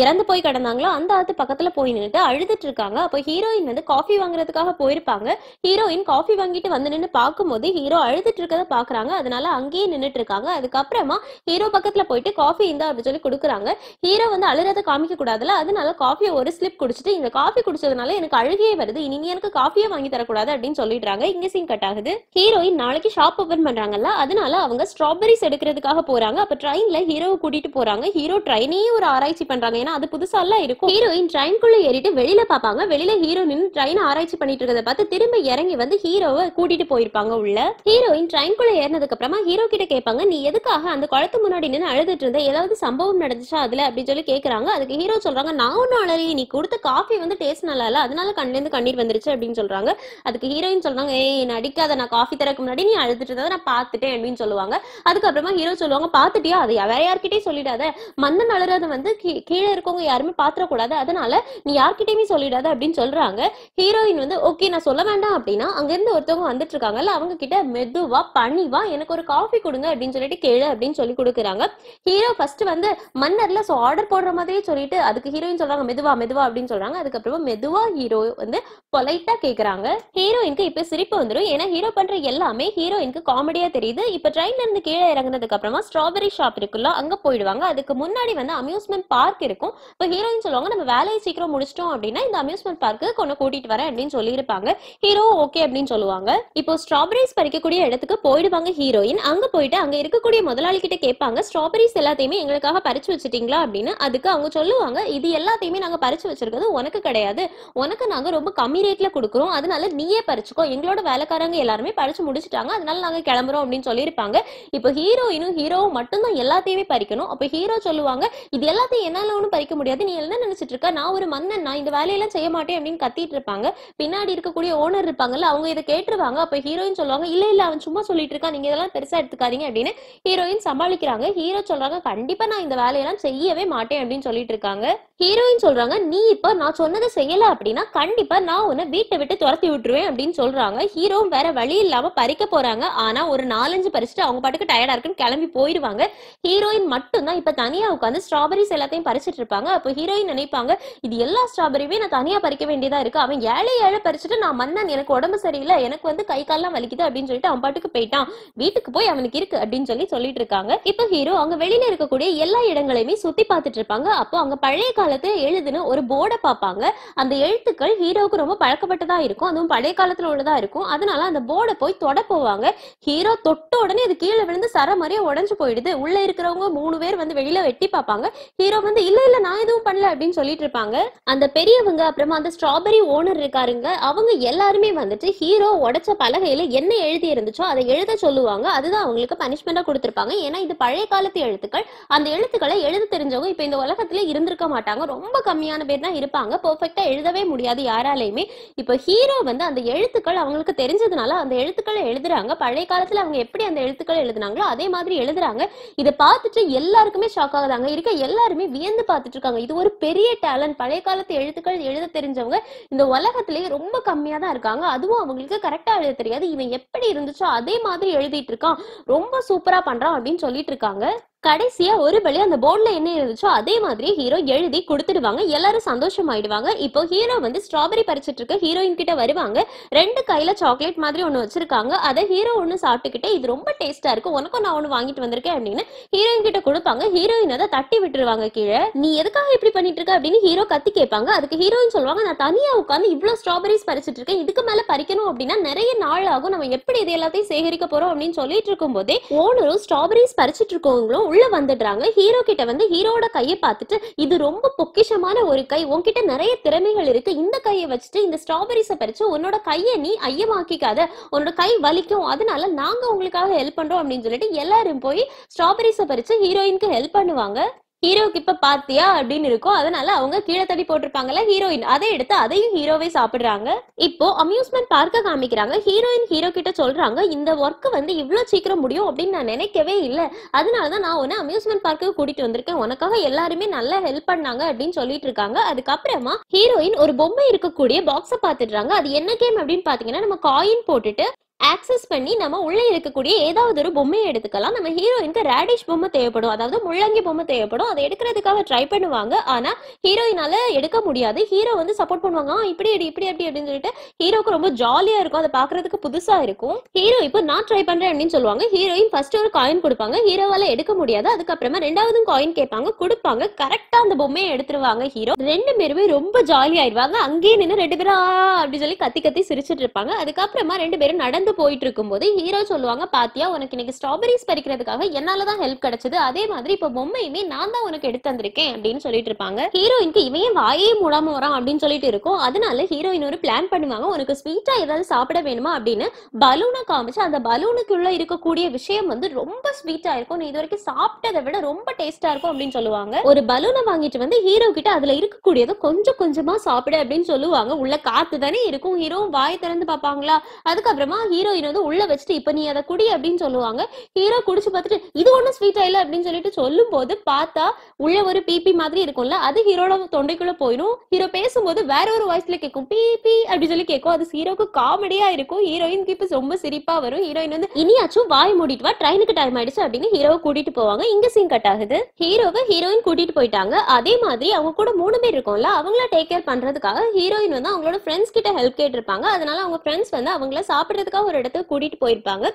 இறந்து போய் கிடந்தாங்களோ அந்த ஆத்து பக்கத்துல போய் நின்றுட்டு அழுதுட்டு இருக்காங்க. அப்போ ஹீரோயின் வந்து காஃபி வாங்குறதுக்காக போயிருப்பாங்க. ஹீரோயின் காஃபி வாங்கிட்டு வந்து நின்று பார்க்கும்போது ஹீரோ அழுதுட்டு இருக்கதை பாக்குறாங்க, அதனால அங்கேயே நின்றுட்டு இருக்காங்க. அதுக்கப்புறமா ஹீரோ பக்கத்துல போயிட்டு காஃபி இந்தா அப்படின்னு சொல்லி கொடுக்குறாங்க. ஹீரோ வந்து அழுறத காமிக்க கூடாதுல, அதனால காஃபியை ஒரு ஸ்லிப் குடிச்சிட்டு இந்த காஃபி குடிச்சதுனால எனக்கு அழுகையே வருது, இனி நீ எனக்கு காஃபியே வாங்கி தரக்கூடாது அப்படின்னு சொல்லிடுறாங்க. இங்க சீன் கட் ஆகுது. ஹீரோயின் நாளைக்கு ஷாப் ஓபன் பண்றாங்கல்ல, அதனால அவங்க ஸ்ட்ராபெரிஸ் எடுக்கிறதுக்காக போறாங்க. அப்ப ட்ரெயின்ல ஹீரோவை கூட்டிட்டு போறாங்க. ஹீரோ ட்ரெயினையே ஒரு ஆராய்ச்சி பண்றாங்க, அது புதுசா இருக்கும். ஹீரோயின் ட்ரெயின்குள்ள ஏறிட்டு வெளியில பாப்பாங்க. வெளியில ஹீரோ நின்று ட்ரெயின் ஆராய்ச்சி பண்ணிட்டு இருக்கத பார்த்து திரும்ப இறங்கி வந்து ஹீரோவை கூட்டிட்டு போயிருப்பாங்க உள்ள. ஹீரோயின் ட்ரெயின்குள்ள ஏறினதுக்கு அப்புறமா ஹீரோ கிட்ட கேட்பாங்க நீ எதுக்காக அந்த குளத்து முன்னாடி நின்று அழுதுட்டு இருந்த, ஏதாவது சம்பவம் நடந்துச்சா அதுல அப்படின்னு சொல்லி கேக்குறாங்க. அதுக்கு ஹீரோ சொல்றாங்க நான் ஒன்னும் அழறி, நீ கொடுத்த காஃபி வந்து டேஸ்ட் நல்லா இல்ல, அதனால கண்ணிலிருந்து கண்ணீர் வந்துருச்சு அப்படின்னு சொல்றாங்க. அதுக்கு ஹீரோயின் சொல்றாங்க ஏய் என்ன அடிக்காத, நான் காஃபி தரக்கு முன்னாடி நீ அழுதுட்டு இருந்ததை நான் பாத்துட்டேன் அப்படின்னு சொல்லுவாங்க. அதுக்கப்புறமா ஹீரோ சொல்லுவாங்க பாத்துட்டியா, அது வேற யார்கிட்டே சொல்லிடாத, மன்னன் அழுறது வந்து கீழே இருக்கவங்க யாருமே பாத்திர கூடாது, அதனால நீ யார்கிட்டயுமே சொல்லிடாத அப்படின்னு சொல்றாங்க. ஹீரோயின் வந்து ஓகே நான் சொல்ல வேண்டாம் அப்படின்னா அங்க இருந்து ஒருத்தவங்க வந்துட்டு இருக்காங்கல்ல, அவங்க கிட்ட மெதுவா பணிவா எனக்கு ஒரு காஃபி கொடுங்க அப்படின்னு சொல்லிட்டு கேளு அப்படின்னு சொல்லி கொடுக்குறாங்க. ஹீரோ ஃபர்ஸ்ட் வந்து மன்னர்ல சோ ஆர்டர் போடுற மாதிரியே சொல்லிட்டு அதுக்கு ஹீரோயின் சொல்றாங்க மெதுவா மெதுவா அப்படின்னு சொல்றாங்க. அதுக்கப்புறமா மெதுவா ஹீரோ வந்து பொலைட்டா கேக்குறாங்க. ஹீரோயினுக்கு இப்ப சிரிப்பு வந்துடும், ஏன்னா ஹீரோ பண்ற எல்லாமே ஹீரோயினுக்கு காமெடியா தெரியுது. இப்ப ட்ரெயின்ல இருந்து கீழே இறங்குனதுக்கு அப்புறமா ஸ்ட்ராபெரி ஷாப் இருக்குல்ல அங்க போயிடுவாங்க. அதுக்கு முன்னாடி வந்து அம்யூஸ்மெண்ட் பார்க் இருக்கும். இப்ப ஹீரோயின் சொல்லுவாங்க நம்ம வேலையை சீக்கிரம் முடிச்சிட்டோம் அப்படின்னா இந்த அம்யூஸ்மெண்ட் பார்க்கு கொஞ்சம் கூட்டிட்டு வரேன் அப்படின்னு சொல்லி இருப்பாங்க. ஹீரோ ஓகே அப்படின்னு சொல்லுவாங்க. இப்போ ஸ்ட்ராபெரிஸ் பறிக்கக்கூடிய இடத்துக்கு போயிடுவாங்க ஹீரோயின். அங்க போயிட்டு அங்க இருக்கக்கூடிய முதலாளி கிட்ட கேட்பாங்க ஸ்ட்ராபெரிஸ் எல்லாத்தையுமே எங்களுக்காக பறிச்சு வச்சுட்டீங்களா அப்படின்னு. அதுக்கு அவங்க சொல்லுவாங்க இது எல்லாத்தையுமே நாங்க பறிச்சு வச்சிருக்கிறது உனக்கு கிடையாது, உனக்கு நாங்க ரொம்ப கம்மி ரேட்ல கொடுக்குறோம், அதனால நீயே பறிச்சுக்கோ, எங்களோட வேலைக்காரங்க எல்லாருமே பறிச்சு முடிச்சுட்டாங்க, அதனால நாங்க கிளம்புறோம் அப்படின்னு சொல்லியிருப்பாங்க. இப்போ ஹீரோயினும் ஹீரோவும் மட்டும் தான் எல்லாத்தையுமே பறிக்கணும். அப்ப ஹீரோ சொல்லுவாங்க இது எல்லாத்தையும் என்னால ஒன்றும் பறிக்க முடியாது, நீ என்ன நினைச்சிட்டு இருக்க, நான் ஒரு மன்னன், நான் இந்த வேலையெல்லாம் செய்ய மாட்டேன் அப்படின்னு கத்திட்டு இருப்பாங்க. பின்னாடி இருக்கக்கூடிய ஓனர் இருப்பாங்கல்ல, அவங்க இதை கேட்டுருவாங்க. அப்ப ஹீரோயின் சொல்லுவாங்க, இல்ல இல்ல அவன் சும்மா சொல்லிட்டு இருக்கா, நீங்க இதெல்லாம் பெருசா எடுத்துக்காதீங்க அப்படின்னு ஹீரோயின் சமாளிக்கிறாங்க. ஹீரோ சொல்றாங்க, கண்டிப்பா நான் இந்த வேலையெல்லாம் செய்யவே மாட்டேன் அப்படின்னு சொல்லிட்டு இருக்காங்க. ஹீரோயின் சொல்றாங்க, நீ இப்ப நான் சொன்னதை செய்யல அப்படின்னா கண்டிப்பா நான் உன்னை வீட்டை விட்டு துரத்தி விட்டுருவேன் அப்படின்னு சொல்றாங்க. ஹீரோ வேற வழி இல்லாம பறிக்க போறாங்க. ஆனா ஒரு 4-5 பறிச்சுட்டு அவங்க பாட்டுக்கு டயர்டா இருக்குன்னு கிளம்பி போயிருவாங்க. ஹீரோயின் மட்டும் தான் இப்ப தனியா உட்காந்து ஸ்ட்ராபெரிஸ் எல்லாத்தையும் பறிச்சுட்டு இருப்பாங்க. அப்போ ஹீரோயின் நினைப்பாங்க, இது எல்லா ஸ்ட்ராபெரியுமே நான் தனியா பறிக்க வேண்டியதா இருக்கு, அவன் ஏழை பறிச்சுட்டு நான் மன்னன், எனக்கு உடம்பு சரியில்லை, எனக்கு வந்து கை கால்லாம் வலிக்குது அப்படின்னு சொல்லிட்டு அவன் பாட்டுக்கு போயிட்டான், வீட்டுக்கு போய் அவனுக்கு இருக்கு அப்படின்னு சொல்லிட்டு இருக்காங்க. இப்ப ஹீரோ அவங்க வெளியில இருக்கக்கூடிய எல்லா இடங்களையுமே சுத்தி பார்த்துட்டு இருப்பாங்க. அப்போ அவங்க பழைய காலத்துல எழுதுன்னு ஒரு போர்டை பார்ப்பாங்க. அந்த எழுத்துக்கள் ஹீரோவுக்கு ரொம்ப பழக்கப்பட்டதா இருக்கும், அதுவும் பழைய காலத்துல உள்ளதா இருக்கும். அதனால அந்த போர்டை போய் தொட போவாங்க. ஹீரோ தொட்ட உடனே அது கீழே விழுந்து சர மாதிரியே உடஞ்சு போயிடுது. உள்ள இருக்கிறவங்க 3 பேர் வந்து வெளியில வெட்டி பார்ப்பாங்க. ஹீரோ வந்து இல்ல இல்ல நான் எதுவும் பண்ணல அப்படின்னு சொல்லிட்டு இருப்பாங்க. அந்த பெரியவங்க அப்புறமா அந்த ஸ்ட்ராபெரி ஓனர் இருக்காருங்க, அவங்க எல்லாருமே வந்துட்டு ஹீரோ உடைச்ச பலகையில என்ன எழுதி இருந்துச்சோ அதை எழுத சொல்லுவாங்க. அதுதான் அவங்களுக்கு பனிஷ்மெண்டா கொடுத்திருப்பாங்க. ஏன்னா இது பழைய காலத்து எழுத்துக்கள், அந்த எழுத்துக்களை எழுத தெரிஞ்சவங்க இப்ப இந்த உலகத்துல இருந்திருக்க மாட்டாங்க, ரொம்ப கம்மியான பேர் தான் இருப்பாங்க. பெர்ஃபெக்ட்டா எழுதவே முடியாது யாராலையுமே. இப்ப ஹீரோ வந்து அந்த எழுத்துக்கள் அவங்களுக்கு தெரிஞ்சதுனால அந்த எழுத்துக்களை எழுதுறாங்க. பழைய காலத்துல அவங்க எப்படி அந்த எழுத்துக்களை எழுதுனாங்களோ அதே மாதிரி எழுதுறாங்க. இதை பார்த்துட்டு எல்லாருக்குமே ஷாக் ஆகுறாங்க, இருக்க எல்லாருமே வியந்து பார்த்துட்டு இருக்காங்க. இது ஒரு பெரிய டேலண்ட், பழைய காலத்து எழுத்துக்கள் எழுத தெரிஞ்சவங்க இந்த உலகத்திலேயே ரொம்ப கம்மியா தான் இருக்காங்க, அதுவும் அவங்களுக்கு கரெக்டா எழுத தெரியாது, இவன் எப்படி இருந்துச்சோ அதே மாதிரி எழுதிட்டு இருக்கான், ரொம்ப சூப்பரா பண்றான் அப்படின்னு சொல்லிட்டு இருக்காங்க. கடைசியா ஒரு வழி அந்த போர்ட்ல என்ன இருந்துச்சோ அதே மாதிரி ஹீரோ எழுதி கொடுத்துடுவாங்க. எல்லாரும் சந்தோஷம் ஆயிடுவாங்க. இப்போ ஹீரோ வந்து ஸ்ட்ராபெரி பறிச்சிட்டு இருக்க ஹீரோயின் கிட்ட வருவாங்க. 2 கையில சாக்லேட் மாதிரி ஒண்ணு வச்சிருக்காங்க. அதை ஹீரோ ஒண்ணு சாப்பிட்டுக்கிட்டே, இது ரொம்ப டேஸ்டா இருக்கு, உனக்கும் நான் ஒண்ணு வாங்கிட்டு வந்திருக்கேன் அப்படின்னு ஹீரோயின் கிட்ட கொடுப்பாங்க. ஹீரோயின் அதை தட்டி விட்டுருவாங்க கீழே. நீ எதுக்காக இப்படி பண்ணிட்டு இருக்க அப்படின்னு ஹீரோ கத்தி கேட்பாங்க. அதுக்கு ஹீரோயின் சொல்லுவாங்க, நான் தனியா உட்காந்து இவ்வளவு ஸ்ட்ராபெரிஸ் பறிச்சிட்டு இருக்கேன், இதுக்கு மேல பறிக்கணும் அப்படின்னா நிறைய நாள் ஆகும், நம்ம எப்படி இது எல்லாத்தையும் சேகரிக்க போறோம் அப்படின்னு சொல்லிட்டு இருக்கும் போதே ஓனரும் ஸ்ட்ராபெரிஸ் பறிச்சிட்டு இருக்கவங்களும் உள்ள வந்துடுறாங்க. ஹீரோ கிட்ட வந்து ஹீரோட கையை பார்த்துட்டு, இது ரொம்ப பொக்கிஷமான ஒரு கை, உன்கிட்ட நிறைய திறமைகள் இருக்கு, இந்த கையை வச்சுட்டு இந்த ஸ்ட்ராபெரிஸை பறிச்சு உன்னோட கையை நீ ஐயமாக்கிக்காத, உன்னோட கை வலிக்கும், அதனால நாங்க உங்களுக்காக ஹெல்ப் பண்றோம் அப்படின்னு சொல்லிட்டு எல்லாரும் போய் ஸ்ட்ராபெரிஸை பறிச்சு ஹீரோயினுக்கு ஹெல்ப் பண்ணுவாங்க. ஹீரோக்கு இப்ப பாத்தியா அப்படின்னு இருக்கும். அதனால அவங்க கீழே தட்டி போட்டிருப்பாங்கல்ல, ஹீரோயின் அதை எடுத்து அதையும் ஹீரோவே சாப்பிடுறாங்க. இப்போ அம்யூஸ்மெண்ட் பார்க்க காமிக்கிறாங்க. ஹீரோயின் ஹீரோ கிட்ட சொல்றாங்க, இந்த ஒர்க் வந்து இவ்வளவு சீக்கிரம் முடியும் அப்படின்னு நான் நினைக்கவே இல்லை, அதனாலதான் நான் உன்னை அம்யூஸ்மெண்ட் பார்க்கு கூட்டிட்டு வந்திருக்கேன், உனக்காக எல்லாருமே நல்லா ஹெல்ப் பண்ணாங்க அப்படின்னு சொல்லிட்டு இருக்காங்க. அதுக்கப்புறமா ஹீரோயின் ஒரு பொம்மை இருக்கக்கூடிய பாக்ஸை பாத்துடுறாங்க. அது என்ன கேம் அப்படின்னு பாத்தீங்கன்னா, நம்ம காயின் போட்டுட்டு ஆக்சஸ் பண்ணி நம்ம உள்ளே இருக்கக்கூடிய ஏதாவது ஒரு பொம்மையை எடுத்துக்கலாம். நம்ம ஹீரோயினுக்கு ரேடிஷ் பொம்மை தேவைப்படும், அதாவது முள்ளங்கி பொம்மை தேவைப்படும். அதை எடுக்கிறதுக்காக ட்ரை பண்ணுவாங்க. ஆனா ஹீரோயினால எடுக்க முடியாது. ஹீரோ வந்து சப்போர்ட் பண்ணுவாங்க, இப்படி இப்படி அப்படி அப்படின்னு சொல்லிட்டு ஹீரோக்கு ரொம்ப ஜாலியா இருக்கும், அதை பாக்குறதுக்கு புதுசா இருக்கும். ஹீரோ இப்போ நான் ட்ரை பண்றேன் அப்படின்னு சொல்லுவாங்க. ஹீரோயின் ஃபர்ஸ்ட் ஒரு காயின் கொடுப்பாங்க, ஹீரோவால எடுக்க முடியாது. அதுக்கப்புறமா 2ஆவதும் காயின் கேட்பாங்க, கொடுப்பாங்க. கரெக்டா அந்த பொம்மையை எடுத்துருவாங்க. ஹீரோ 2 பேருமே ரொம்ப ஜாலியா ஆயிடுவாங்க. அங்கேயே நின்று 2 பேரும் அப்படின்னு சொல்லி கத்தி கத்தி சிரிச்சிட்டு இருப்பாங்க. அதுக்கப்புறமா 2 பேரும் நடந்து போயிட்டு இருக்கும் போது ஹீரோ சொல்லுவாங்க, பாத்தியா உனக்கு இன்னைக்கு ஸ்ட்ராபெரிஸ் பறிக்கிறதுக்காக என்னாலதான் ஹெல்ப் கிடைச்சது, அதே மாதிரி இப்ப பொம்மையுமே நான் தான் உனக்கு எடுத்து வந்திருக்கேன் அப்படின்னு சொல்லிட்டு இருப்பாங்க. ஹீரோயினுக்கு இவன் வாயே மூடாம வரான் அப்படின்னு சொல்லிட்டு இருக்கும். அதனால ஹீரோயின் ஒரு பிளான் பண்ணுவாங்க, உனக்கு ஸ்வீட்டா ஏதாவது சாப்பிட வேணுமா அப்படின்னு பலூனை காமிச்சு அந்த பலூனுக்குள்ள இருக்கக்கூடிய விஷயம் வந்து ரொம்ப ஸ்வீட்டா இருக்கும், நீ இது வரைக்கும் சாப்பிட்டதை விட ரொம்ப டேஸ்டா இருக்கும் அப்படின்னு சொல்லுவாங்க. ஒரு பலூனை வாங்கிட்டு வந்து ஹீரோ கிட்ட அதுல இருக்கக்கூடியது கொஞ்சம் கொஞ்சமா சாப்பிட அப்படின்னு சொல்லுவாங்க. உள்ள காத்து தானே இருக்கும், ஹீரோ வாய் திறந்து பாப்பாங்களா. அதுக்கப்புறமா ஹீரோயின் வந்து உள்ள வச்சுட்டு இப்ப நீ அதை குடி அப்படின்னு சொல்லுவாங்க. ஹீரோ குடிச்சு பார்த்துட்டு இது ஒன்றும் ஸ்வீட் ஆயில அப்படின்னு சொல்லிட்டு சொல்லும் போது பார்த்தா உள்ள ஒரு பிபி மாதிரி இருக்கும்ல, அது ஹீரோட தொண்டைக்குள்ள போயிடும். ஹீரோ பேசும்போது வேற ஒரு வாய்ஸ்ல கேட்கும், பிபி அப்படின்னு சொல்லி கேட்கும். அது ஹீரோக்கு காமெடியா இருக்கும். ஹீரோயினுக்கு இப்ப ரொம்ப சிரிப்பா வரும். ஹீரோயின் வந்து இனியாச்சும் வாய் மூடிட்டு வா, ட்ரெயினுக்கு டைம் ஆயிடுச்சு அப்படின்னு ஹீரோவை கூட்டிட்டு போவாங்க. இங்க சீன் கட் ஆகுது. ஹீரோவை ஹீரோயின் கூட்டிட்டு போயிட்டாங்க. அதே மாதிரி அவங்க கூட 3 பேர் இருக்கும்ல, அவங்கள டேக் கேர் பண்றதுக்காக ஹீரோயின் வந்து அவங்களோட ஃப்ரெண்ட்ஸ் கிட்ட ஹெல்ப் கேட்டிருப்பாங்க. அதனால அவங்க ஃப்ரெண்ட்ஸ் வந்து அவங்கள சாப்பிடுறதுக்காக ஒரு இடத்துக்கு கூட்டிட்டு போயிருப்பாங்க.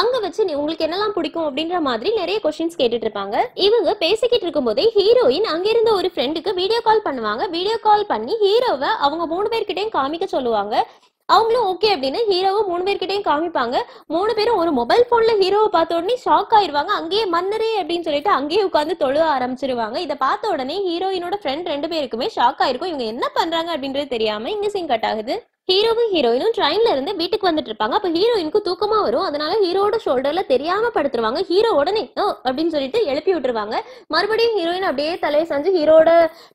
அங்க வச்சு உங்களுக்கு என்னெல்லாம் பிடிக்கும் அப்படின்ற மாதிரி நிறைய கொஸ்டின்ஸ் கேட்டுட்டு இருப்பாங்க. இவங்க பேசிக்கிட்டு இருக்கும் போதே ஹீரோயின் அங்கிருந்த ஒரு ஃப்ரெண்டுக்கு வீடியோ கால் பண்ணுவாங்க. வீடியோ கால் பண்ணி ஹீரோவை அவங்க 3 பேர்கிட்டையும் காமிக்க சொல்லுவாங்க. அவங்களும் ஓகே அப்படின்னு ஹீரோவை 3 பேர்கிட்டையும் காமிப்பாங்க. 3 பேரும் ஒரு மொபைல் போன்ல ஹீரோவை பார்த்த உடனே ஷாக் ஆயிடுவாங்க. அங்கேயே மன்னரே அப்படின்னு சொல்லிட்டு அங்கேயே உட்காந்து தொழுவ ஆரம்பிச்சிருவாங்க. இதை பார்த்த உடனே ஹீரோயினோட ஃப்ரெண்ட் 2 பேருக்குமே ஷாக் ஆயிருக்கும். இவங்க என்ன பண்றாங்க அப்படின்றது தெரியாம இங்க சீன் கட் ஆகுது. ஹீரோவும் ஹீரோயினும் ட்ரெயின்ல இருந்து வீட்டுக்கு வந்துட்டு இருப்பாங்க. அப்ப ஹீரோயினுக்கு தூக்கமா வரும், அதனால ஹீரோட ஷோல்டர்ல தெரியாம படுத்துருவாங்க. ஹீரோ உடனே ஓ அப்படின்னு சொல்லிட்டு எழுப்பி விட்டுருவாங்க. மறுபடியும் ஹீரோயின் அப்படியே தலையை சாஞ்சு ஹீரோட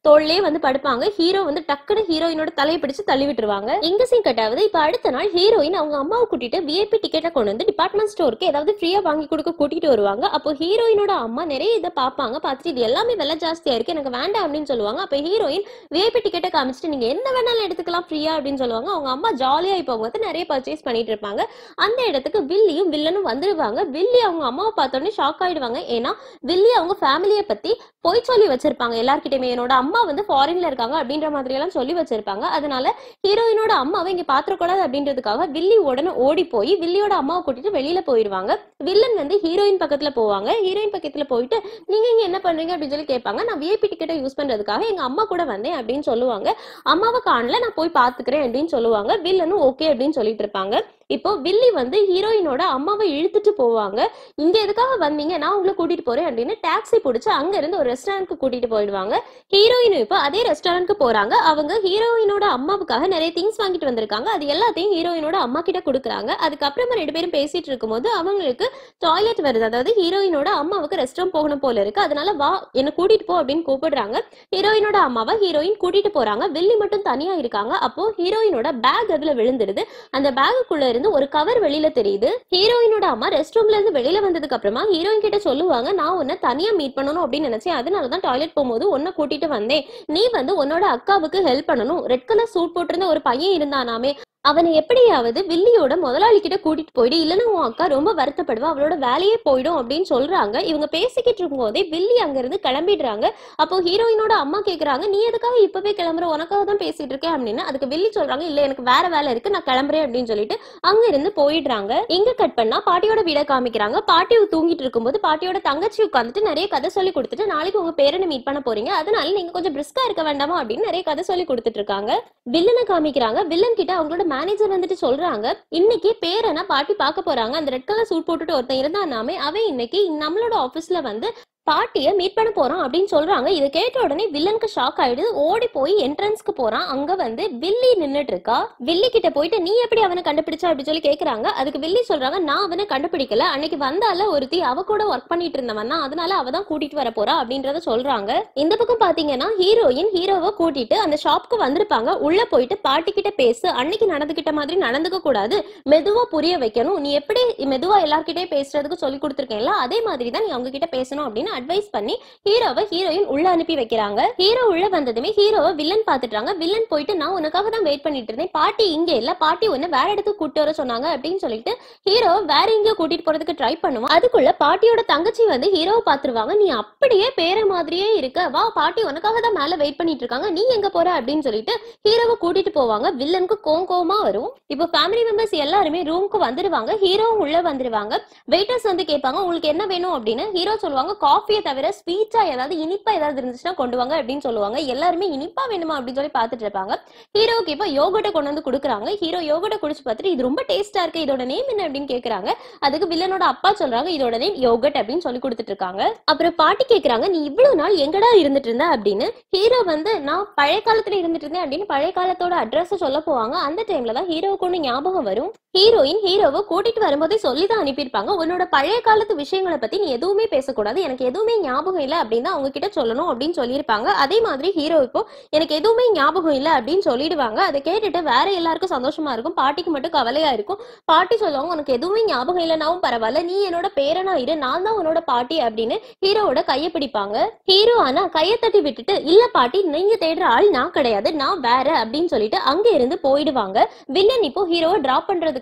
தோல்லே வந்து படுப்பாங்க. ஹீரோ வந்து டக்குன்னு ஹீரோயினோட தலையை பிடிச்சு தள்ளி விட்டுருவாங்க. இங்க சீன் கட் ஆகுது. இப்ப அடுத்த நாள் ஹீரோயின் அவங்க அம்மாவை கூட்டிட்டு விஐபி டிக்கெட்டை கொண்டு வந்து டிபார்ட்மெண்ட் ஸ்டோருக்கு ஏதாவது ஃப்ரீயா வாங்கி கொடுக்க கூட்டிட்டு வருவாங்க. அப்போ ஹீரோயினோட அம்மா நிறைய இதை பார்ப்பாங்க. பார்த்துட்டு இது எல்லாமே விலை ஜாஸ்தியா இருக்கு, எனக்கு வேண்டாம் அப்படின்னு சொல்லுவாங்க. அப்ப ஹீரோயின் விஐபி டிக்கெட்டை காமிச்சிட்டு நீங்க என்ன வேணாலும் எடுத்துக்கலாம் ஃப்ரீயா அப்படின்னு சொல்லுவாங்க. அவங்க அம்மா ஜாலியா இப்போ அவங்க நிறைய பர்ச்சேஸ் பண்ணிட்டு இருப்பாங்க. அந்த இடத்துக்கு வில்லியும் வில்லனும் வந்துடுவாங்க. வில்லி அவங்க அம்மாவை பார்த்தோன்னே ஷாக் ஆயிடுவாங்க. ஏன்னா வில்லி அவங்க ஃபேமிலியை பத்தி பொய் சொல்லி வச்சிருப்பாங்க. எல்லார்கிட்டயுமே என்னோட அம்மா வந்து ஃபாரின்ல இருக்காங்க அப்படின்ற மாதிரி எல்லாம் சொல்லி வச்சிருப்பாங்க. அதனால ஹீரோயினோட அம்மாவை இங்க பாத்திரக்கூடாது அப்படின்றதுக்காக வில்லி உடனே ஓடி போய் வில்லியோட அம்மாவை கூட்டிட்டு வெளியில போயிடுவாங்க. வில்லன் வந்து ஹீரோயின் பக்கத்துல போவாங்க. ஹீரோயின் பக்கத்துல போயிட்டு நீங்க இங்க என்ன பண்றீங்க அப்படின்னு சொல்லி கேட்பாங்க. நான் விஐபி டிக்கெட்டை யூஸ் பண்றதுக்காக எங்க அம்மா கூட வந்தேன் அப்படின்னு சொல்லுவாங்க. அம்மாவை காணல, நான் போய் பாத்துக்கிறேன் அப்படின்னு சொல்லுவாங்க. வில்லனும் ஓகே அப்படின்னு சொல்லிட்டு இருப்பாங்க. இப்போ வில்லி வந்து ஹீரோயினோட அம்மாவை இழுத்துட்டு போவாங்க. இங்க எதுக்காக வந்தீங்க, நான் உங்களை கூட்டிட்டு போறேன் அப்படின்னு டாக்ஸி பிடிச்சு அங்க இருந்து ஒரு ரெஸ்டாரண்ட்க்கு கூட்டிட்டு போயிடுவாங்க. ஹீரோயினும் இப்போ அதே ரெஸ்டாரண்ட்க்கு போறாங்க. அவங்க ஹீரோயினோட அம்மாவுக்காக நிறைய திங்ஸ் வாங்கிட்டு வந்திருக்காங்க. அது எல்லாத்தையும் ஹீரோயினோட அம்மா கிட்ட கொடுக்குறாங்க. அதுக்கப்புறமா ரெண்டு பேரும் பேசிட்டு இருக்கும்போது அவங்களுக்கு டாய்லெட் வருது. அதாவது ஹீரோயினோட அம்மாவுக்கு ரெஸ்ட் ரூம் போகணும் போல இருக்கு. அதனால வா என்ன கூட்டிட்டு போ அப்படின்னு கூப்பிடுறாங்க. ஹீரோயினோட அம்மாவை ஹீரோயின் கூட்டிட்டு போறாங்க. வில்லி மட்டும் தனியா இருக்காங்க. அப்போ ஹீரோயினோட பேக் அதுல விழுந்துடுது. அந்த பேக்குக்குள்ள ஒரு கவர் வெளியில தெரியுது. ஹீரோயினோட அம்மா ரெஸ்ட் ரூம்ல இருந்து வெளியில வந்ததுக்கு அப்புறமா ஹீரோயின் கிட்ட சொல்லுவாங்க, நான் உன்னை தனியா மீட் பண்ணணும் அப்படின்னு நினைச்சேன், அதனால தான் டாய்லெட் போகும்போது உன்னை கூட்டிட்டு வந்தேன். நீ வந்து உன்னோட அக்காவுக்கு ஹெல்ப் பண்ணணும். ரெட் கலர் சூட் போட்டிருந்த ஒரு பையன் இருந்தானாமே, அவனை எப்படியாவது வில்லியோட முதலாளி கிட்ட கூட்டிட்டு போயிடு, இல்லைன்னா உன் அக்கா ரொம்ப வருத்தப்படுவா, அவளோட வேலையே போயிடும் அப்படின்னு சொல்றாங்க. இவங்க பேசிக்கிட்டு இருக்கும் போதே வில்லி அங்க இருந்து கிளம்பிடுறாங்க. அப்போ ஹீரோயினோட அம்மா கேட்கறாங்க, நீ எதுக்காக இப்பவே கிளம்புற, உனக்காக தான் பேசிட்டு இருக்கேன் அப்படின்னு. அதுக்கு வில்லி சொல்றாங்க, இல்ல எனக்கு வேற வேலை இருக்கு, நான் கிளம்புறேன் அப்படின்னு சொல்லிட்டு அங்க இருந்து போயிடுறாங்க. இங்க கட் பண்ணா பாட்டியோட வீட காமிக்கிறாங்க. பாட்டி தூங்கிட்டு இருக்கும்போது பாட்டியோட தங்கச்சி உட்காந்துட்டு நிறைய கதை சொல்லி கொடுத்துட்டு, நாளைக்கு உங்க பேரனை மீட் பண்ண போறீங்க, அதனால நீங்க கொஞ்சம் பிரிஸ்கா இருக்க வேண்டாமா அப்படின்னு நிறைய கதை சொல்லி கொடுத்துட்டு இருக்காங்க. வில்லனை காமிக்கிறாங்க. வில்லன் கிட்ட அவங்களோட மேனேஜர் வந்துட்டு சொல்றாங்க, இன்னைக்கு பேரனா பாட்டி பார்க்க போறாங்க, அந்த ரெட் கலர் சூட் போட்டுட்டு ஒருத்தன் இருந்தானாமே, அவன் இன்னைக்கு நம்மளோட ஆபீஸ்ல வந்து பாட்டியை மீட் பண்ண போறோம் அப்படின்னு சொல்றாங்க. இதை கேட்ட உடனே வில்லனுக்கு ஷாக் ஆயிடுது. ஓடி போய் என்ட்ரன்ஸ்க்கு போறான். அங்க வந்து வில்லி நின்றுட்டு இருக்கா. வில்லி கிட்ட போயிட்டு நீ எப்படி அவனை கண்டுபிடிச்சா அப்படின்னு சொல்லி கேக்குறாங்க. அதுக்கு வில்லி சொல்றாங்க, நான் அவனை கண்டுபிடிக்கல, அன்னைக்கு வந்தால ஒருத்தி அவ கூட ஒர்க் பண்ணிட்டு இருந்தவன் தான், அதனால அவ தான் கூட்டிட்டு வர போறா அப்படின்றத சொல்றாங்க. இந்த பக்கம் பாத்தீங்கன்னா ஹீரோயின் ஹீரோவை கூட்டிட்டு அந்த ஷாப்க்கு வந்திருப்பாங்க. உள்ள போயிட்டு பாட்டி கிட்ட பேசு, அன்னைக்கு நடந்துகிட்ட மாதிரி நடந்துக்க கூடாது, மெதுவா புரிய வைக்கணும், நீ எப்படி மெதுவா எல்லார்கிட்டயும் பேசுறதுக்கு சொல்லி கொடுத்துருக்கேன்ல அதே மாதிரி தான் நீ அவங்க கிட்ட பேசணும் அப்படின்னு அட்வைஸ் பண்ணி ஹீரோவை ஹீரோயின் உள்ள அனுப்பி வைக்கிறாங்க. ஹீரோ உள்ள வந்ததுமே ஹீரோவை வில்லன் பாத்துட்டாங்க. வில்லன் போயிட்டு நான் உனக்காக தான் வெயிட் பண்ணிட்டு இருந்தேன், பாட்டி இங்க இல்ல, பாட்டி உன்ன வேற இடத்துக்கு கூட்டிட்டு வர சொன்னாங்க அப்படின்னு சொல்லிட்டு ஹீரோவை வேற எங்கேயோ கூட்டிட்டு போறதுக்கு ட்ரை பண்ணுவோம். அதுக்குள்ள பாட்டியோட தங்கச்சி வந்து ஹீரோவை பாத்துருவாங்க. நீ அப்படியே பேர மாதிரியே இருக்க, வா பாட்டி உனக்காக தான் மேல வெயிட் பண்ணிட்டு இருக்காங்க, நீ எங்க போற அப்படின்னு சொல்லிட்டு ஹீரோவை கூட்டிட்டு போவாங்க. வில்லனுக்கு கோங்கோமா வரும். இப்போ ஃபேமிலி மெம்பர்ஸ் எல்லாருமே ரூமுக்கு வந்துருவாங்க. ஹீரோவும் உள்ள வந்துருவாங்க. வெயிட்டர்ஸ் வந்து கேட்பாங்க உங்களுக்கு என்ன வேணும் அப்படின்னு. ஹீரோ சொல்லுவாங்க, காஃபியை தவிர ஸ்வீட்டா ஏதாவது இனிப்பா ஏதாவது இருந்துச்சுன்னா கொண்டு வாங்க அப்படின்னு சொல்லுவாங்க. எல்லாருமே இனிப்பா வேணுமா அப்படின்னு சொல்லி பார்த்துட்டு இருப்பாங்க. ஹீரோக்கு இப்போ யோகர்ட்டை கொண்டு வந்து கொடுக்குறாங்க. ஹீரோ யோகர்ட்டை குடிச்சு பார்த்துட்டு இது ரொம்ப டேஸ்டா இருக்கு, இதோட நேம் என்ன அப்படின்னு கேட்கறாங்க. அதுக்கு வில்லனோட அப்பா சொல்றாங்க, இதோட நேம் யோகர்ட் அப்படின்னு சொல்லி கொடுத்துட்டு இருக்காங்க. அப்புறம் பாட்டி கேட்கறாங்க, நீ இவ்வளவு நாள் எங்கடா இருந்துட்டு இருந்த அப்படின்னு. ஹீரோ வந்து நான் பழைய காலத்துல இருந்துட்டு இருந்தேன் அப்படின்னு பழைய காலத்தோட அட்ரஸ் சொல்ல போவாங்க. அந்த டைம்ல தான் ஹீரோவுக்கு ஒன்று ஞாபகம் வரும். ஹீரோயின் ஹீரோவை கூட்டிட்டு வரும்போதே சொல்லிதான் அனுப்பியிருப்பாங்க, உன்னோட பழைய காலத்து விஷயங்களை பத்தி நீ எதுவுமே பேசக்கூடாது, எனக்கு எதுவுமே ஞாபகம் இல்லை அப்படின்னு அவங்க கிட்ட சொல்லணும் அப்படின்னு சொல்லியிருப்பாங்க. அதே மாதிரி ஹீரோ இப்போ எனக்கு எதுவுமே ஞாபகம் இல்லை அப்படின்னு சொல்லிடுவாங்க. அதை கேட்டுட்டு வேற எல்லாருக்கும் சந்தோஷமா இருக்கும், பாட்டிக்கு மட்டும் கவலையா இருக்கும். பாட்டி சொல்லுவாங்க, உனக்கு எதுவுமே ஞாபகம் இல்லைனாவும் பரவாயில்ல, நீ என்னோட பேரனா இரு, நான் தான் உன்னோட பாட்டி அப்படின்னு ஹீரோவோட கையை பிடிப்பாங்க. ஹீரோ ஆனா கையை தட்டி விட்டுட்டு இல்ல பாட்டி நீங்க தேடுற ஆள் நான் கிடையாது, நான் வேற அப்படின்னு சொல்லிட்டு அங்க இருந்து போயிடுவாங்க. வில்லன் இப்போ ஹீரோவை டிராப் பண்றதுக்காக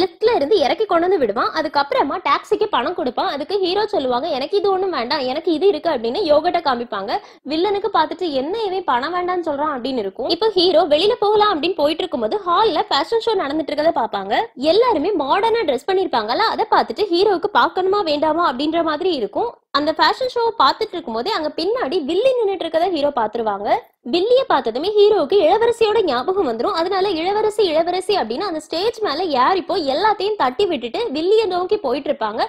லிஃப்ட்ல இருந்து இறக்கி கொண்டு வந்து விடுவான். அதுக்கப்புறமா டாக்ஸிக்கு பணம் கொடுப்பான். அதுக்கு ஹீரோ சொல்லுவாங்க, எனக்கு இது ஒண்ணு வேண்டாம், எனக்கு இது இருக்கு அப்படின்னு யோகர்ட்டை காமிப்பாங்க. வில்லனுக்கு பார்த்துட்டு என்ன இவன் பணம் வேண்டாம்னு சொல்றான் அப்படின்னு இருக்கும். இப்போ ஹீரோ வெளியில போகலாம் அப்படின்னு போயிட்டு இருக்கும்போது ஹால்ல ஃபேஷன் ஷோ நடந்துட்டு இருக்கதை பார்ப்பாங்க. எல்லாருமே மாடர்னா ட்ரெஸ் பண்ணிருப்பாங்கல்ல, அதை பார்த்துட்டு ஹீரோவுக்கு பார்க்கணுமா வேண்டாமா அப்படின்ற மாதிரி இருக்கும். அந்த ஃபேஷன் ஷோ பார்த்துட்டு இருக்கும் போதே அங்க பின்னாடி வில்லி நின்றுட்டு இருக்கதை ஹீரோ பாத்துருவாங்க. வில்லிய பார்த்ததுமே ஹீரோவுக்கு இளவரசியோட ஞாபகம் வந்துடும். அதனால இளவரசி இளவரசி அப்படின்னு அந்த ஸ்டேஜ் மேல யார் இப்போ எல்லாத்தையும் தட்டி விட்டுட்டு வில்லிய நோக்கி போயிட்டு இருப்பாங்க.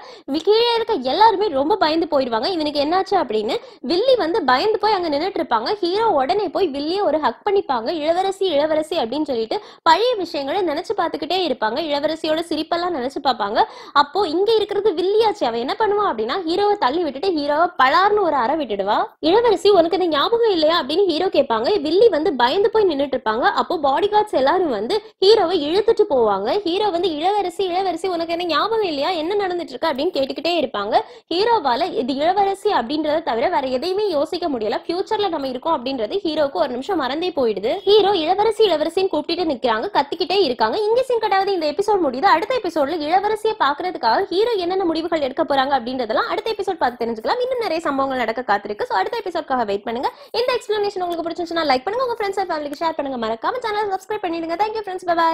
கீழே இருக்க எல்லாருமே ரொம்ப பயந்து போயிடுவாங்க, இவனுக்கு என்னாச்சு அப்படின்னு. வில்லி வந்து பயந்து போய் அங்க நின்றுட்டு இருப்பாங்க. ஹீரோ உடனே போய் வில்லிய ஒரு ஹக் பண்ணிப்பாங்க. இளவரசி இளவரசி அப்படின்னு சொல்லிட்டு பழைய விஷயங்களை நினைச்சு பார்த்துக்கிட்டே இருப்பாங்க. இளவரசியோட சிரிப்பெல்லாம் நினைச்சு பார்ப்பாங்க. அப்போ இங்க இருக்கிறது வில்லியாச்சு, அவன் என்ன பண்ணுவான் அப்படின்னா ஹீரோவை தள்ளி விட்டுட்டு ஹீரோவை பலார்னு ஒரு அற விட்டுடுவா. இளவரசி உனக்கு இந்த ஞாபகம் இல்லையா அப்படின்னு ஹீரோ கேட்பாங்க. வில்லி வந்து பயந்து போய் நின்றுட்டு இருப்பாங்க. அப்போ பாடி கார்ட்ஸ் எல்லாரும் வந்து ஹீரோவை இழுத்துட்டு போவாங்க. ஹீரோ வந்து இளவரசி இளவரசி உனக்கு என்ன ஞாபகம் இல்லையா, என்ன நடந்துட்டு இருக்கு அப்படின்னு கேட்டுக்கிட்டே இருப்பாங்க. ஹீரோவால இது இளவரசி அப்படின்றத தவிர வேற எதையுமே யோசிக்க முடியல. ஃபியூச்சர்ல நம்ம இருக்கோம் அப்படின்றது ஹீரோக்கு ஒரு நிமிஷம் மறந்தே போயிடுது. ஹீரோ இளவரசி இளவரசின்னு கூப்பிட்டு நிக்கிறாங்க, கத்திக்கிட்டே இருக்காங்க. இங்க சீன் கட்டாவது இந்த எபிசோட் முடியுது. அடுத்த எபிசோட்ல இளவரசியை பாக்குறதுக்காக ஹீரோ என்னென்ன முடிவுகள் எடுக்க போறாங்க அப்படின்றதெல்லாம் அடுத்த எபிசோட் பார்த்து தெரிஞ்சுக்கலாம். இன்னும் நிறைய சம்பவங்கள் நடக்க காத்திருக்கு. சோ அடுத்த எபிசோட்காக வெயிட் பண்ணுங்க. இந்த எக்ஸ்பிளனேஷன் உங்களுக்கு பிடிச்சிருந்துச்சுன்னா லைக் பண்ணுங்க, உங்க ஃப்ரெண்ட்ஸ் அண்ட் ஃபேமிலிக்கு ஷேர் பண்ணுங்க, மறக்காம சேனலை சப்ஸ்கிரைப் பண்ணிடுங்க. Thank you friends, bye by.